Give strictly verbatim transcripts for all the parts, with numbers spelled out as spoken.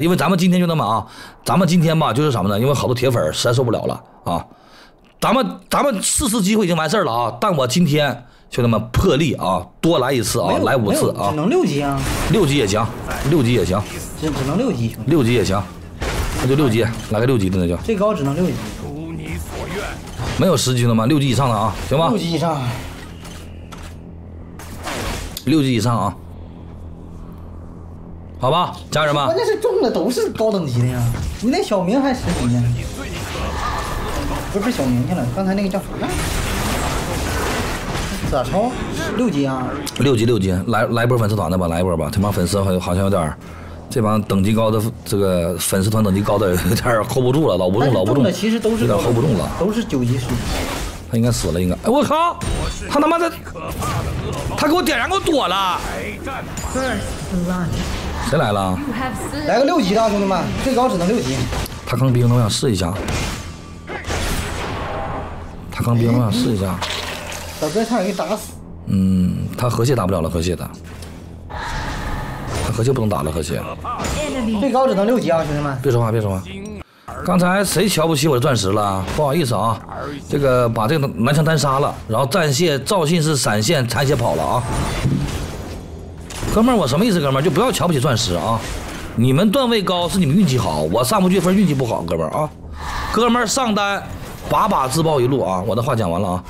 因为咱们今天就那么啊，咱们今天吧就是什么呢？因为好多铁粉实在受不了了啊，咱们咱们四次机会已经完事儿了啊，但我今天兄弟们破例啊，多来一次啊，来五次啊，只能六级啊，六级也行，六级也行，只只能六级，六级也行，那就六级，来个六级的那就，最高只能六级，如你所愿，没有十级的吗？六级以上的啊，行吧？六级以上，六级以上啊。 好吧，家人们，关键是中的都是高等级的呀。你那小明还十级呢，不是小明去了，刚才那个叫啥来？咋超？六级啊！六级六级，来来一波粉丝团的吧，来一波吧。他妈粉丝好像好像有点，这帮等级高的这个粉丝团等级高的有点 hold 不住了，老不中老不中了，其实都是有点 hold 不住了，都是九级十级。他应该死了，应该。哎，我靠！他他妈的，他给我点燃给我躲了。谁来了？来个六级的，兄弟们，最高只能六级。他坑兵了，我想试一下。他坑兵了，我想试一下。小哥差点给打死。嗯，他河蟹打不了了，河蟹的。他河蟹不能打了，河蟹。最高只能六级啊，兄弟们。别说话，别说话。刚才谁瞧不起我的钻石了？不好意思啊，这个把这个南墙单杀了，然后战蟹赵信是闪现残血跑了啊。 哥们儿，我什么意思？哥们儿，就不要瞧不起钻石啊！你们段位高是你们运气好，我上不去分运气不好，哥们儿啊！哥们儿上单，把把自爆一路啊！我的话讲完了啊！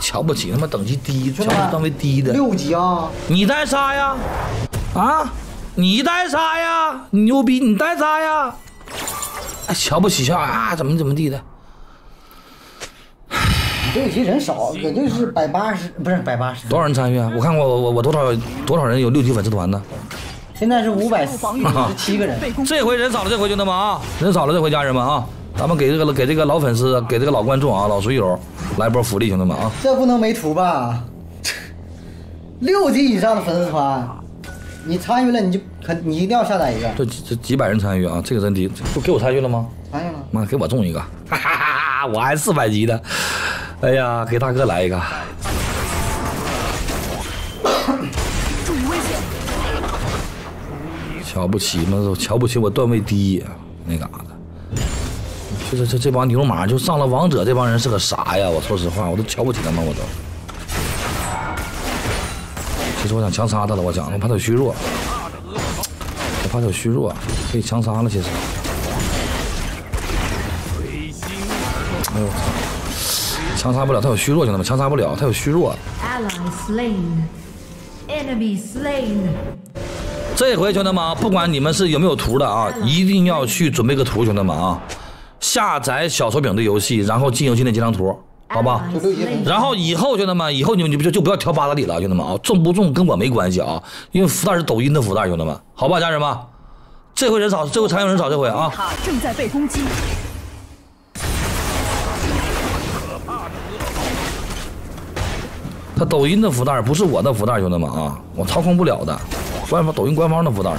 瞧不起他妈等级低，瞧不起段位低的。六级啊！你带啥呀？啊！你带啥呀？你牛逼！你带啥呀？哎，瞧不起瞧啊！怎么怎么地的？ 这期人少，也就是百八十，不是百八十。多少人参与啊？我看过，我我我多少多少人有六级粉丝团呢？现在是五百四十七个人。这回人少了，这回就那么啊，人少了，这回家人们啊，咱们给这个给这个老粉丝，给这个老观众啊，老水友来波福利，兄弟们啊！这不能没图吧？六级以上的粉丝团，你参与了你就肯，你一定要下载一个。这这几百人参与啊，这个真低。不给我参与了吗？参与了。妈，给我中一个，哈哈哈！我还四百级的。 哎呀，给大哥来一个！瞧不起嘛，都瞧不起我段位低那嘎达。这这这这帮牛马就上了王者，这帮人是个啥呀？我说实话，我都瞧不起他们，我都。其实我想强杀他了，我想，我怕他虚弱，我怕他虚弱，被强杀了。其实。哎呦我操！ 强杀不了，他有虚弱，兄弟们，强杀不了，他有虚弱。这回兄弟们，不管你们是有没有图的啊，一定要去准备个图，兄弟们啊，下载小手柄的游戏，然后进游戏内截张图，好吧？然后以后兄弟们，以后你们就就就不要挑八达里了，兄弟们啊，中不中跟我没关系啊，因为福袋是抖音的福袋，兄弟们，好吧，家人们，这回人少，这回参与人少，这回啊。正在被攻击。 他抖音的福袋不是我的福袋，兄弟们啊，我操控不了的，官方抖音官方的福袋，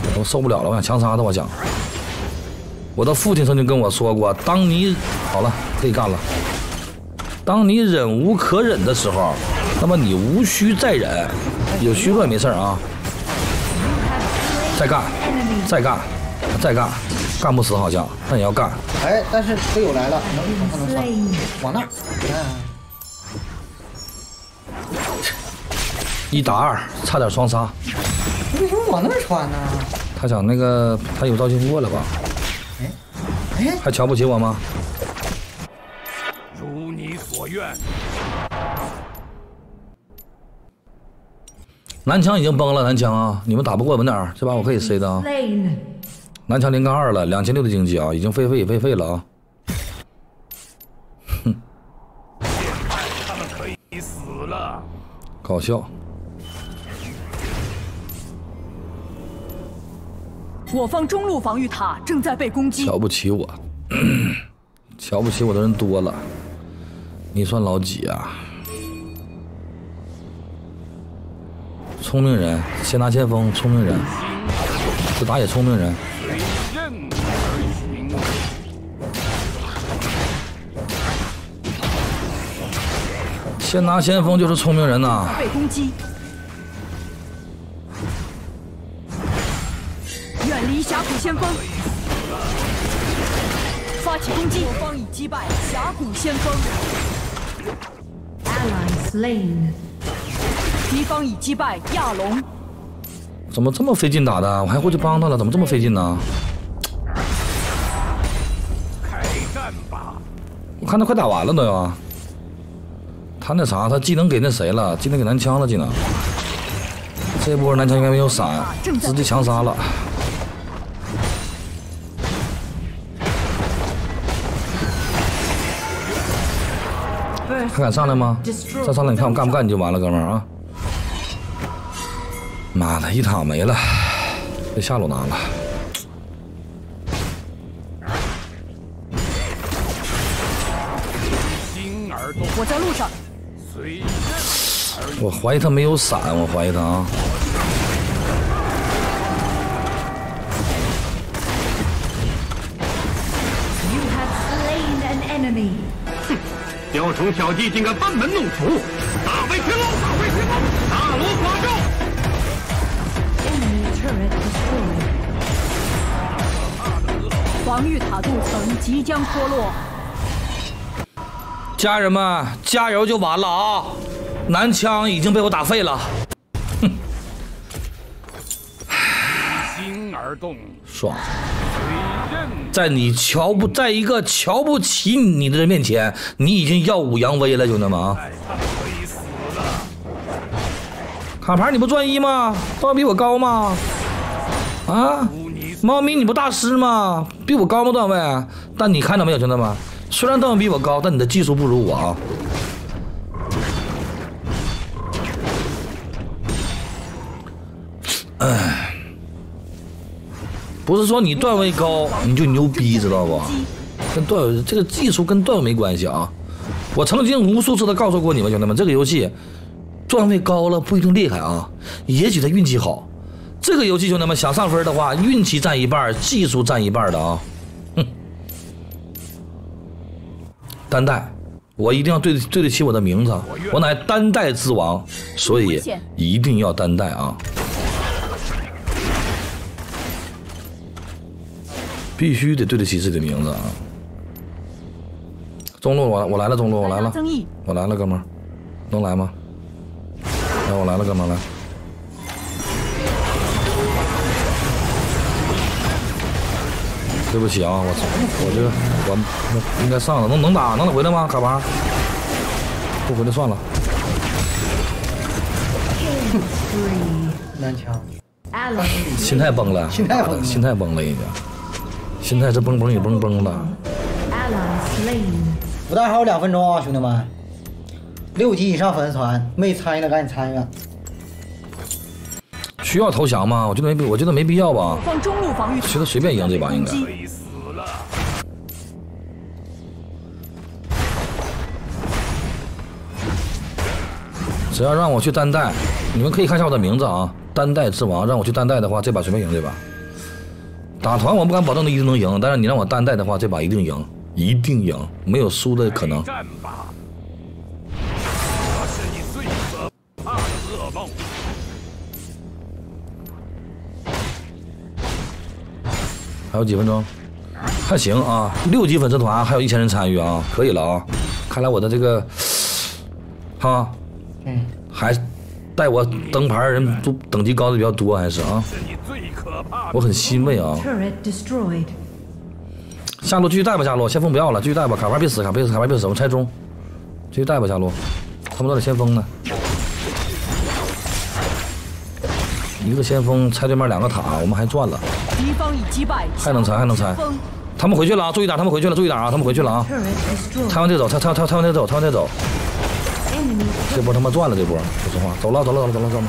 我都受不了了，我想强杀他，我想。我的父亲曾经跟我说过，当你好了可以干了，当你忍无可忍的时候，那么你无需再忍，有虚弱也没事啊，再干，再干，再干。 干不死好像，但也要干。哎，但是队友来了，能不能上？往那儿，嗯、一打二，差点双杀。你为什么往那儿穿呢？他想那个，他有招进货了吧？哎哎，还瞧不起我吗？如你所愿。南墙已经崩了，南墙啊！你们打不过我们哪儿？这把我可以塞的啊。 南墙零杠二了，两千六的经济啊，已经废废也废废了啊。哼，他们可以死了，搞笑。我方中路防御塔正在被攻击。瞧不起我，瞧不起我的人多了，你算老几啊？聪明人，先拿先锋，聪明人，这打野聪明人。 先拿先锋就是聪明人呐！被攻击，离峡谷先锋，发起攻击！我方已击败峡谷先锋。Ally slain。敌方已击败亚龙。怎么这么费劲打的？我还过去帮他了，怎么这么费劲呢？开战吧！我看他快打完了都要。他那啥，他技能给那谁了？技能给男枪了，技能。 这波男枪应该没有闪，直接强杀了。还敢上来吗？再上来你看我干不干你就完了，哥们儿啊！妈的，一塔没了，被下路拿了。我在路上。 我怀疑他没有闪，我怀疑他啊！雕虫小技竟敢班门弄斧！打回群龙，打回群龙，大罗法咒！防御塔镀层即将脱落，家人们加油就完了啊！ 男枪已经被我打废了，哼！心而动，爽！在你瞧不，在一个瞧不起你的人面前，你已经耀武扬威了，兄弟们啊！卡牌你不钻一吗？段位比我高吗？啊，猫咪你不大师吗？比我高吗段位？但你看到没有，兄弟们？虽然段位比我高，但你的技术不如我啊！ 哎，不是说你段位高你就牛逼，知道不？跟段位这个技术跟段位没关系啊！我曾经无数次的告诉过你们，兄弟们，这个游戏段位高了不一定厉害啊，也许他运气好。这个游戏，兄弟们想上分的话，运气占一半，技术占一半的啊！哼，单带，我一定要对对得起我的名字，我乃单带之王，所以一定要单带啊！ 必须得对得起自己的名字啊！中路我我来了，中路我来了，我来了，哥们儿，能来吗？来，我来了，哥们儿来。对不起啊，我我这我应该上了，能能打能回来吗？卡牌，不回来算了。男枪，心态崩了，心态崩了，心态崩了已经。 现在这蹦蹦也蹦蹦了，不但还有两分钟啊，兄弟们，六级以上粉丝团没参与的赶紧参与。需要投降吗？我觉得没，我觉得没必要吧。放中路防御，觉得随便赢这把应该。只要让我去单带，你们可以看一下我的名字啊，单带之王。让我去单带的话，这把随便赢这把。 打团我不敢保证你一定能赢，但是你让我单带的话，这把一定赢，一定赢，没有输的可能。还有几分钟，还行啊，六级粉丝团还有一千人参与啊，可以了啊。看来我的这个，哈，嗯，还带我灯牌人都等级高的比较多，还是啊。 我很欣慰啊！下路继续带吧，下路先锋不要了，继续带吧。卡牌别死，卡牌卡牌别死，我拆中，继续带吧，下路。他们都在先锋呢，一个先锋拆对面两个塔，我们还赚了。敌方已击败，还能拆，还能拆。他们回去了啊！注意打，他们回去了，注意打啊！他们回去了啊！拆完再走，拆拆拆拆完再走，拆完再走。这波他妈赚了，这波说实话，走了，走了，走了，走了，走了。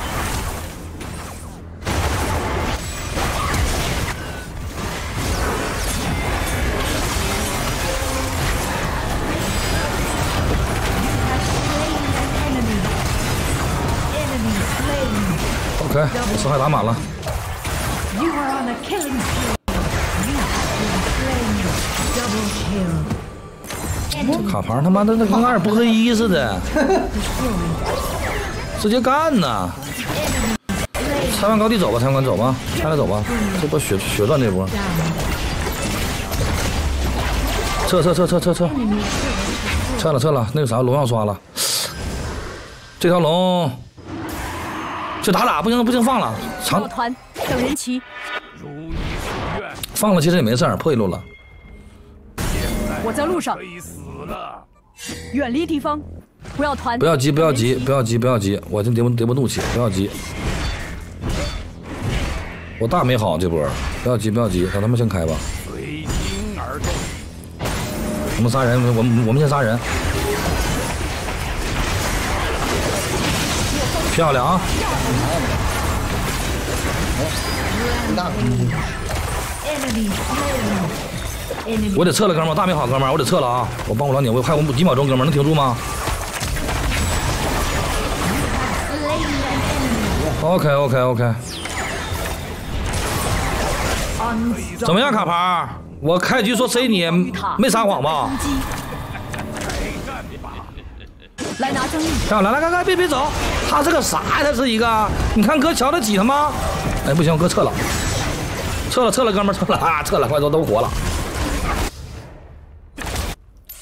伤害打满了，这卡牌他妈的那跟二不合一似的，直接干呐！三万高地走吧，三万走吧，开了走吧，这波血血赚这波。撤撤撤撤撤撤，撤了撤了，那个啥龙要刷了，这条龙就打打，不行不行放了，长团等人骑，放了其实也没事儿，破一路了。我在路上，远离敌方。 不要团！不要急！不要急！不要急！不要急！我先叠波叠波怒气！不要急！我大没好这波！不要急！不要急！让他们先开吧。我们杀人！我们我们先杀人！漂亮啊！我得撤了，哥们儿！大没好，哥们儿！我得撤了啊！我帮不了你，我还有几秒钟，哥们儿，能停住吗？ OK OK OK， 怎么样，卡牌？我开局说谁你没撒谎吧？来拿正义！来来来来，别别走！他是个啥呀？他是一个，你看哥瞧得起他吗？哎，不行，哥撤了，撤了撤了，哥们撤了啊，撤了，快走，都活了。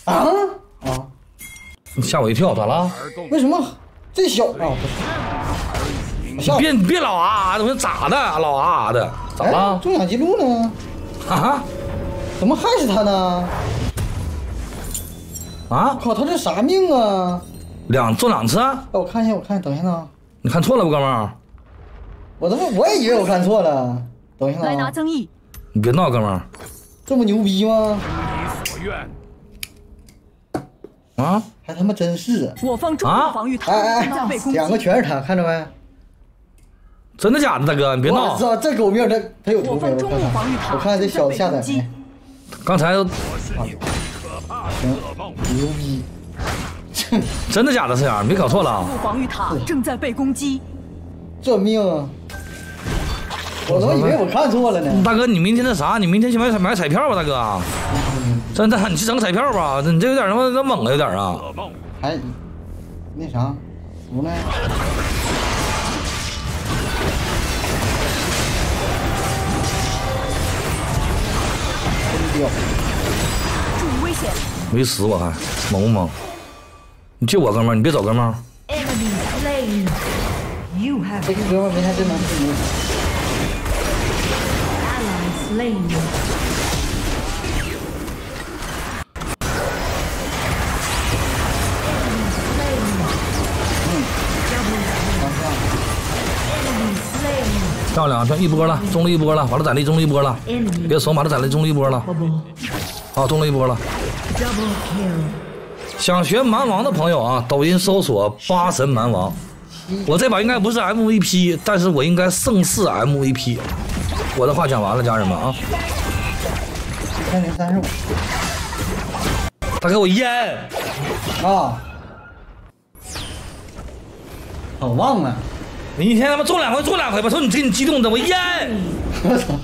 啊啊！你吓我一跳，咋了？为什么这小啊？ 你别你别老啊！怎么咋的？老啊的，咋了？中奖记录呢？啊？怎么还是他呢？啊！靠，他这啥命啊？两中两次？哎，我看一下，我看，等一下呢。你看错了不，哥们儿？我他妈我也以为我看错了。等一下呢。来拿正义！你别闹，哥们儿。这么牛逼吗？啊？还他妈真是！我方中路防御塔遭被攻击，两个全是他，看着没？ 真的假的，大哥，你别闹！我操，这狗命，这他有毒没？我看这小子下载没？刚才都，牛逼！真的假的，这样没搞错了啊！防御塔正在被攻击，这命！我怎么以为我看错了呢？大哥，你明天那啥，你明天去买买彩票吧，大哥！真的，你去整彩票吧，你这有点他妈那猛了，有点啊！还那啥，无奈。 注意危险！没死我还猛不猛？你救我哥们儿，你别走哥们儿。这个哥们儿没啥真能力。漂亮，一波了，中路一波了，把他攒了中路一波了，别怂，把他攒了中路一波了。 啊，中了一波了！想学蛮王的朋友啊，抖音搜索“八神蛮王”。我这把应该不是 M V P， 但是我应该胜似 M V P。我的话讲完了，家人们啊！一千零三十五，他给我烟啊！我忘了，你一天他妈中两回，中两回吧！说你给你激动的，我烟！我操！